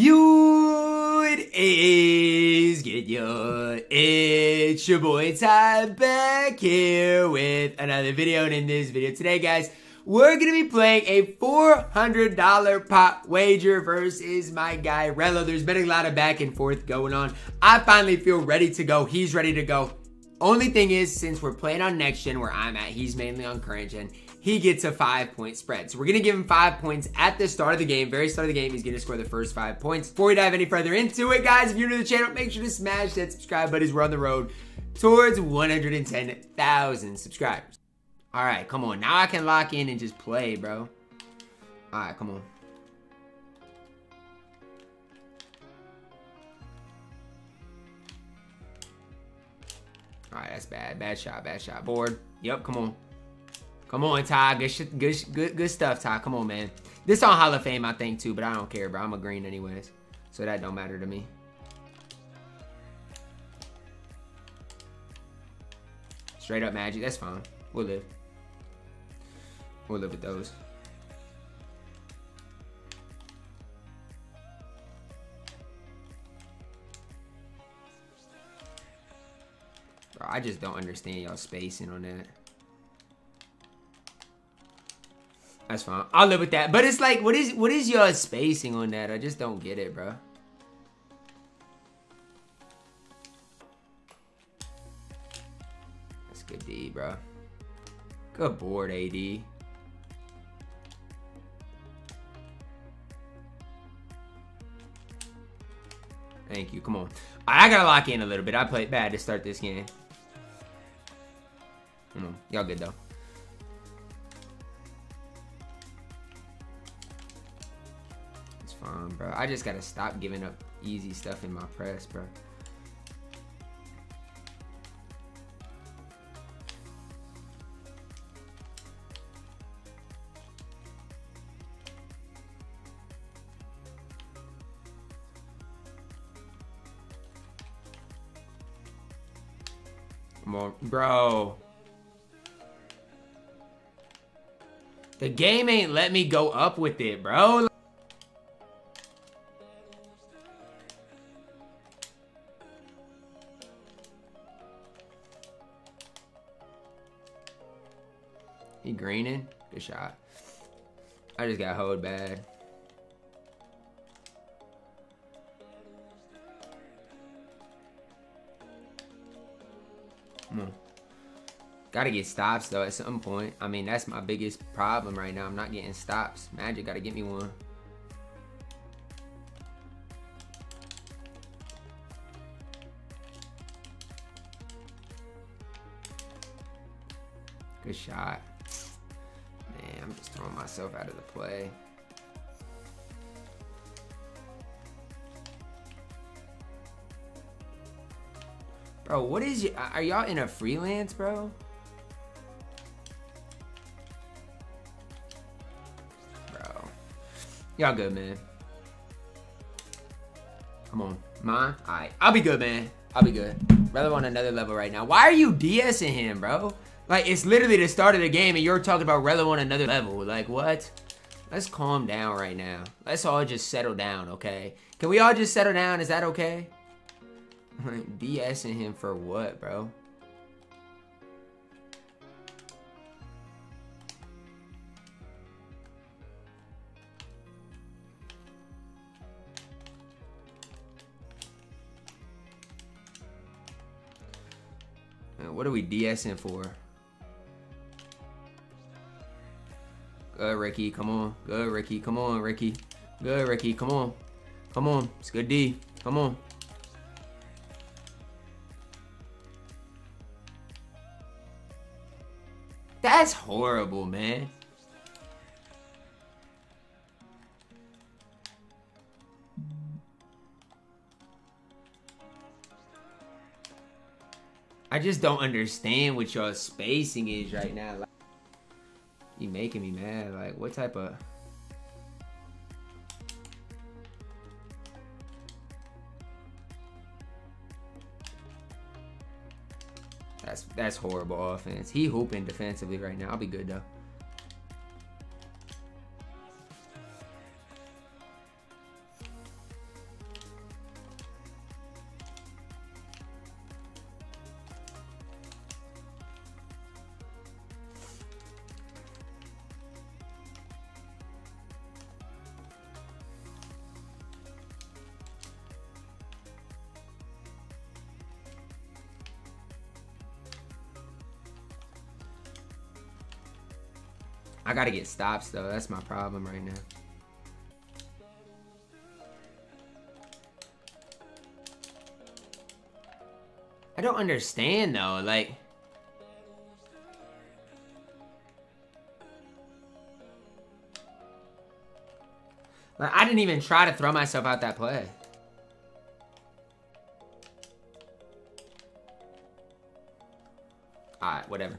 It is good, it's your boy Ty back here with another video, and in this video today, guys, we're gonna be playing a $400 pop wager versus my guy Rello. There's been a lot of back and forth going on. I finally feel ready to go. He's ready to go. Only thing is, since we're playing on next gen where I'm at, he's mainly on current gen, he gets a 5-point spread. So we're gonna give him 5 points at the start of the game, very start of the game, he's gonna score the first 5 points. Before we dive any further into it, guys, if you're new to the channel, make sure to smash that subscribe button. We're on the road towards 110,000 subscribers. All right, come on, now I can lock in and just play, bro. All right, come on. All right, that's bad. Bad shot, board. Yep, come on. Come on, Ty. Good stuff, Ty. Come on, man. This on Hall of Fame, I think, too, but I don't care, bro. I'm a green anyways, so that don't matter to me. Straight up magic. That's fine. We'll live. We'll live with those. I just don't understand y'all spacing on that. That's fine. I'll live with that. But it's like, what is y'all spacing on that? I just don't get it, bro. That's good D, bro. Good board, AD. Thank you. Come on. I gotta lock in a little bit. I played bad to start this game. Y'all good though. It's fine, bro. I just gotta stop giving up easy stuff in my press, bro. Come on, bro. The game ain't let me go up with it, bro. He greening? Good shot. I just got hoed bad. Come on. Gotta get stops though at some point. I mean, that's my biggest problem right now. I'm not getting stops. Magic gotta get me one. Good shot. Man, I'm just throwing myself out of the play. Bro, what is you? Are y'all in a freelance, bro? Bro. Y'all good, man. Come on. Mine? Alright. I'll be good, man. I'll be good. Rello on another level right now. Why are you DSing him, bro? Like, it's literally the start of the game and you're talking about Rello on another level. Like, what? Let's calm down right now. Let's all just settle down, okay? Can we all just settle down? Is that okay? Like, BSing him for what, bro? Man, what are we DSing for? Good, Ricky. Come on. Good, Ricky. Come on, Ricky. Good, Ricky. Come on. Come on. It's good D. Come on. That's horrible, man. I just don't understand what y'all spacing is right now. Like, you making me mad. Like, what type of... That's horrible offense. He hooping defensively right now. I'll be good though. I gotta get stops though. That's my problem right now. I don't understand though, like... I didn't even try to throw myself out that play. Alright, whatever.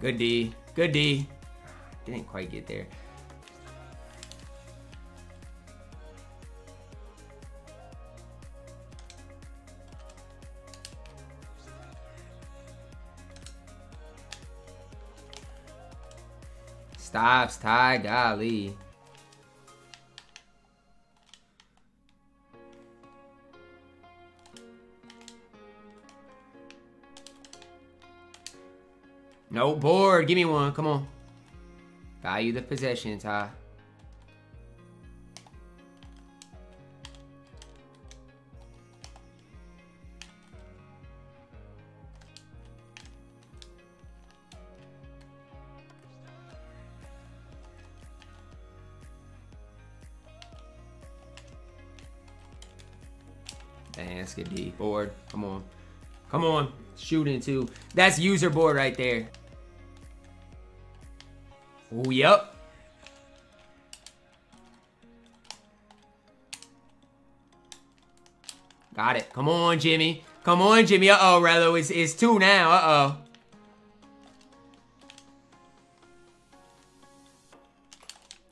Good D. Good D. Didn't quite get there. Stops, Ty, golly. No board, give me one, come on. Value the possession, Ty. Dang, that's good D. Board, come on. Come on, shooting too. That's user board right there. Oh, yep. Got it. Come on, Jimmy. Come on, Jimmy. Uh-oh, Rello. It's two now. Uh-oh.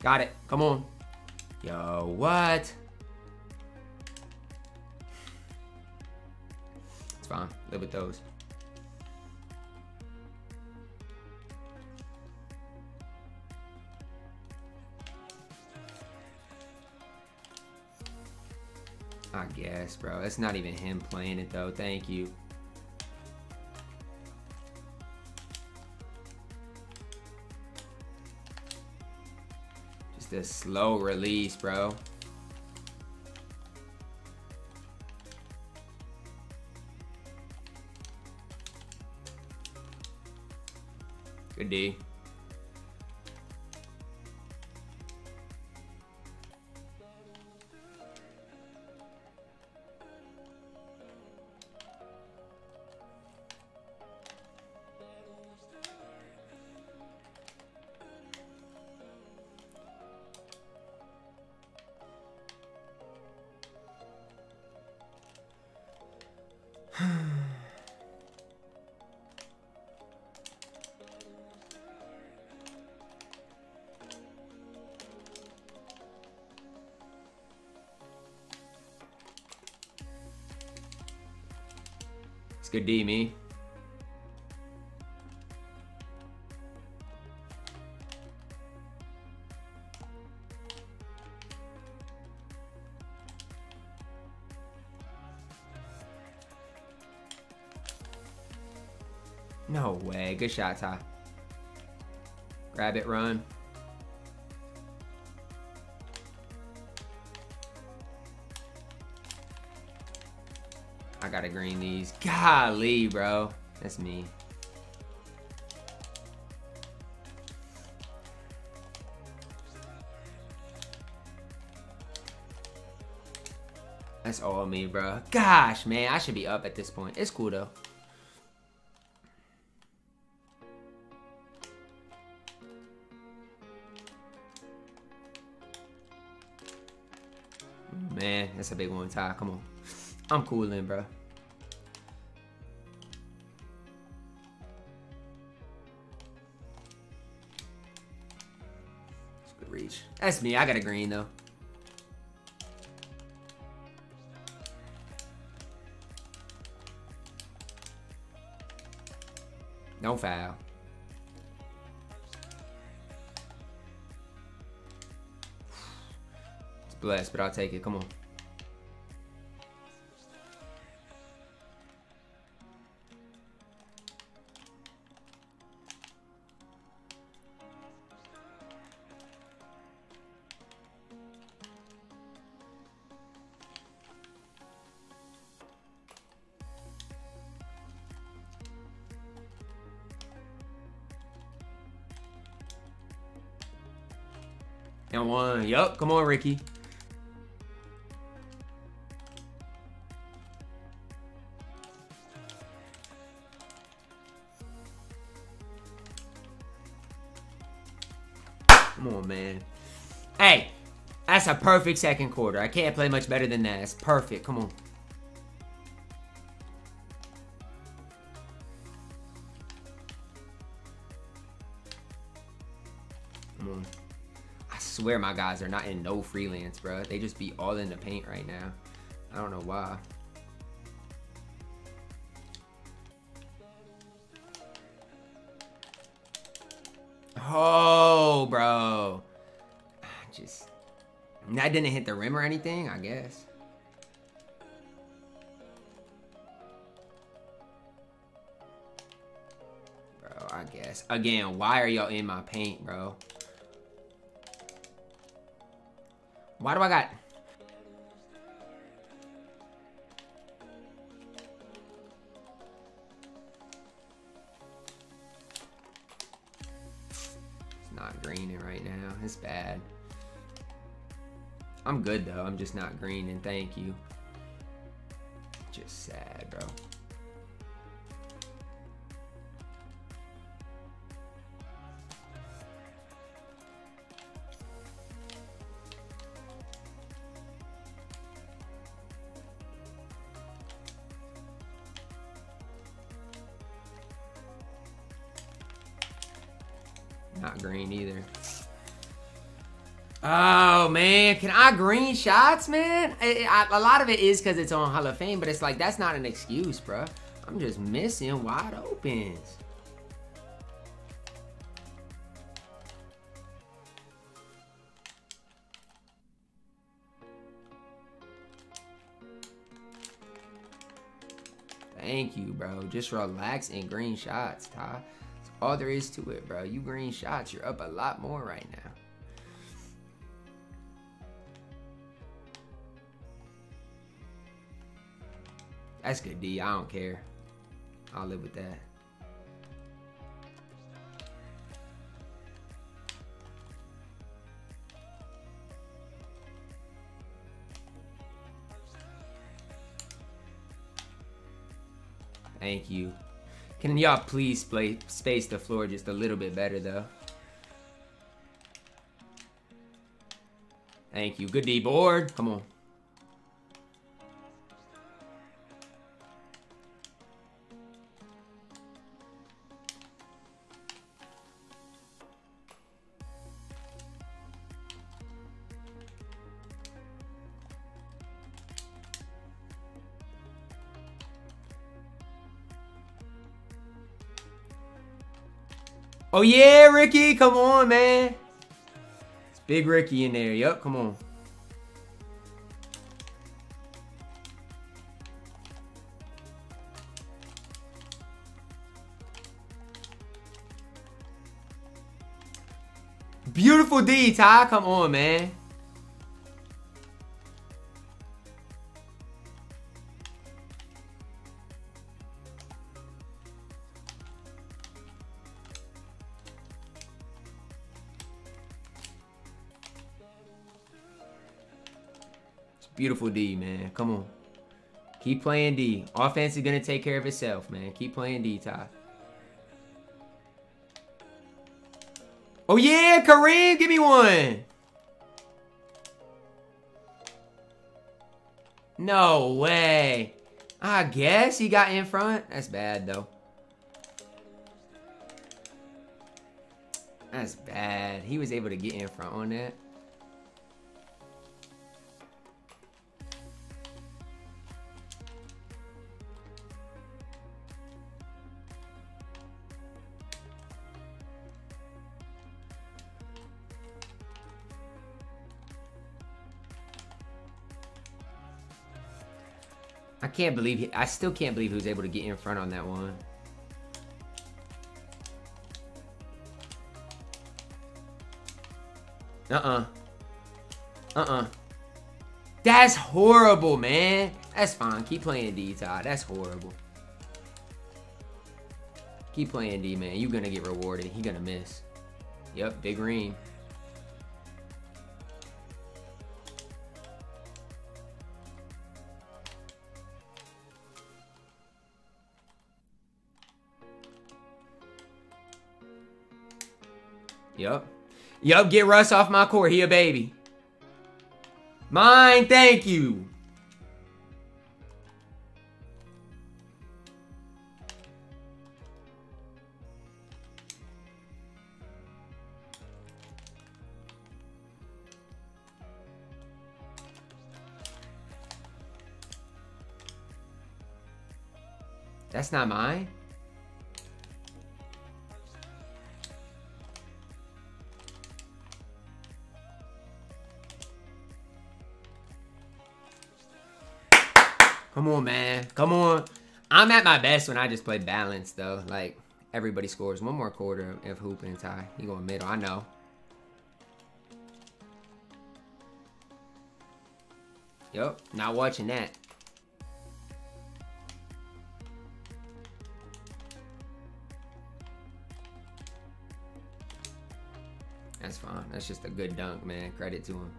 Got it. Come on. Yo, what? It's fine. Live with those. I guess, bro. That's not even him playing it, though. Thank you. Just a slow release, bro. Good D. It's good D, me. No way. Good shot, Ty. Grab it, run. I gotta green these. Golly, bro. That's me. That's all me, bro. Gosh, man. I should be up at this point. It's cool, though. Man, that's a big one, Ty. Come on. I'm coolin', bro. Good reach. That's me. I got a green though. No foul. It's blessed, but I'll take it. Come on. And one. Yup. Come on, Ricky. Come on, man. Hey, that's a perfect second quarter. I can't play much better than that. It's perfect. Come on. Come on. I swear my guys are not in no freelance, bro. They just be all in the paint right now. I don't know why. Oh, bro. That didn't hit the rim or anything, I guess. Bro, I guess. Again, why are y'all in my paint, bro? Why do I got... It's not greening right now. It's bad. I'm good, though. I'm just not greening. Thank you. Just sad, bro. Not green either. Oh, man. Can I green shots, man? A lot of it is because it's on Hall of Fame, but it's like, that's not an excuse, bro. I'm just missing wide opens. Thank you, bro. Just relax and green shots, Ty. All there is to it, bro. You green shots, you're up a lot more right now. That's good D, I don't care. I'll live with that. Thank you. Can y'all please space the floor just a little bit better, though? Thank you. Good D board. Come on. Oh, yeah, Ricky. Come on, man. It's big Ricky in there. Yup, come on. Beautiful D, Ty. Come on, man. Beautiful D, man. Come on. Keep playing D. Offense is going to take care of itself, man. Keep playing D, Ty. Oh, yeah, Kareem. Give me one. No way. I guess he got in front. That's bad, though. That's bad. He was able to get in front on that. I can't believe he, I still can't believe he was able to get in front on that one. That's horrible, man. That's fine. Keep playing D, Todd. That's horrible. Keep playing D, man. You're gonna get rewarded. He gonna miss. Yep, big green. Yup. Yup, get Russ off my court. He a baby. Mine, thank you. That's not mine. Come on, man. Come on. I'm at my best when I just play balance, though. Like, everybody scores. One more quarter of hoop and tie. He going middle. I know. Yup. Not watching that. That's fine. That's just a good dunk, man. Credit to him.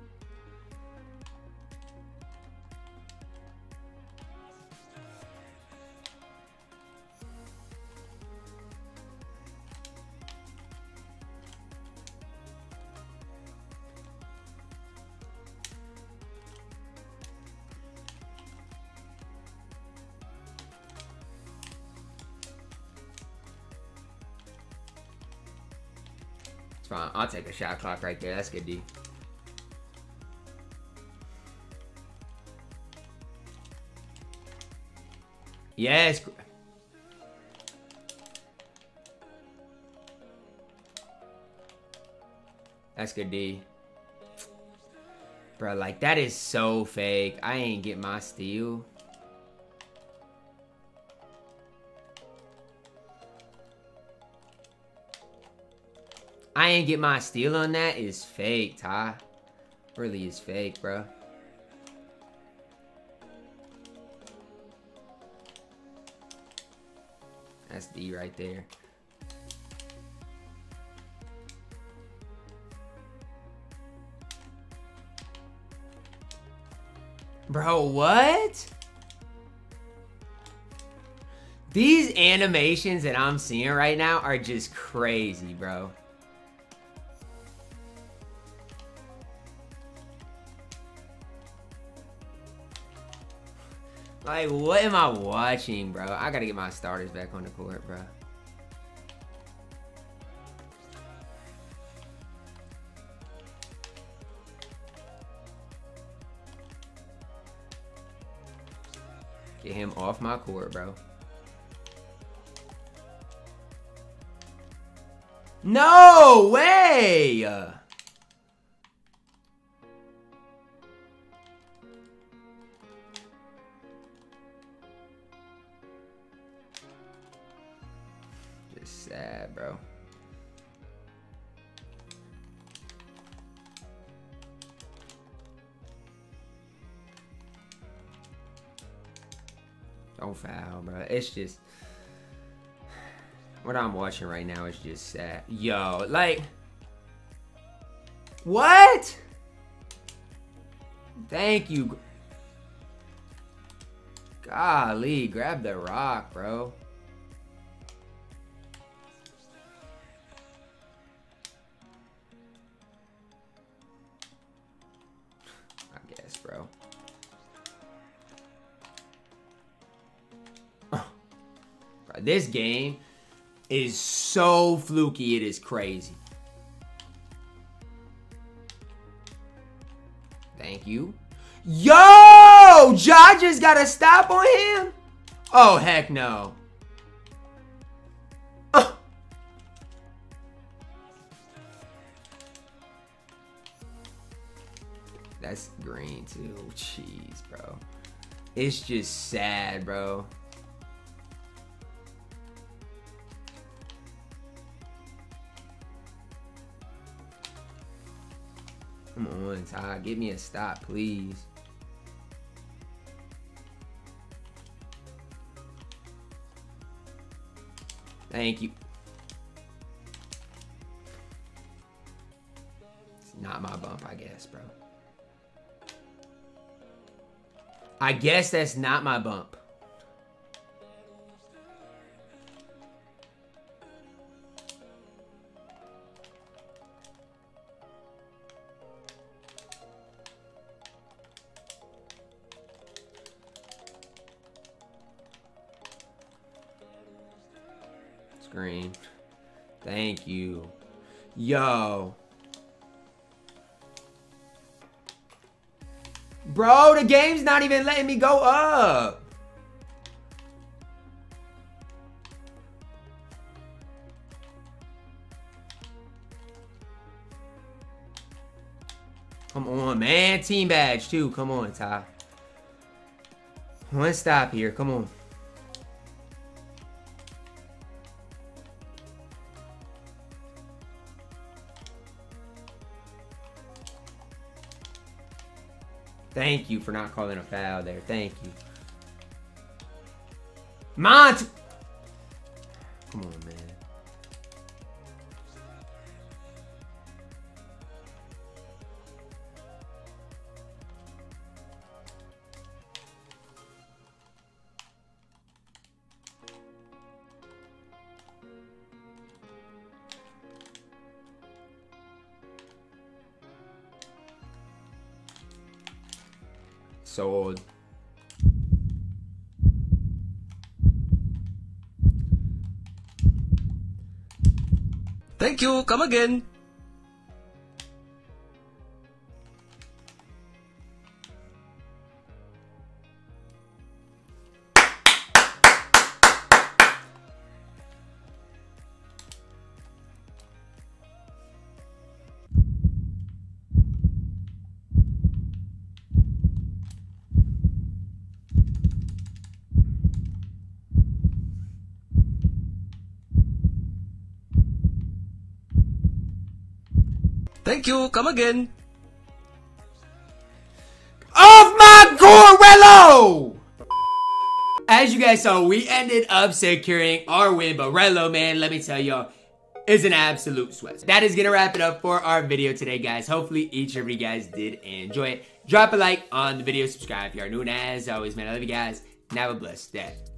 Fine. I'll take a shot clock right there. That's good D. Yes. That's good D. Bro, like, that is so fake. I ain't get my steal. I ain't get my steal on that is fake, Ty. Really is fake, bro. That's D right there. Bro, what? These animations that I'm seeing right now are just crazy, bro. Like, what am I watching, bro? I gotta get my starters back on the court, bro. Get him off my court, bro. No way! Sad, bro. Don't foul, bro. It's just what I'm watching right now is just sad. Yo, like, what? Thank you. Golly, grab the rock, bro. This game is so fluky, it is crazy. Thank you. Yo! Ja just got a stop on him? Oh, heck no. That's green, too. Jeez, bro. It's just sad, bro. Come on, Todd. Give me a stop, please. Thank you. It's not my bump, I guess, bro. I guess that's not my bump. Screen. Thank you. Yo. Bro, the game's not even letting me go up. Come on, man. Team badge, too. Come on, Ty. One stop here. Come on. Thank you for not calling a foul there. Thank you. Mont! Come on, man. So old. Thank you. Come again. Thank you. Come again. Off my Rello! As you guys saw, we ended up securing our win, but Rello, man, let me tell y'all, is an absolute sweat. That is gonna wrap it up for our video today, guys. Hopefully, each and every guys did enjoy it. Drop a like on the video, subscribe if you are new, and as always, man, I love you guys, and have a blessed day.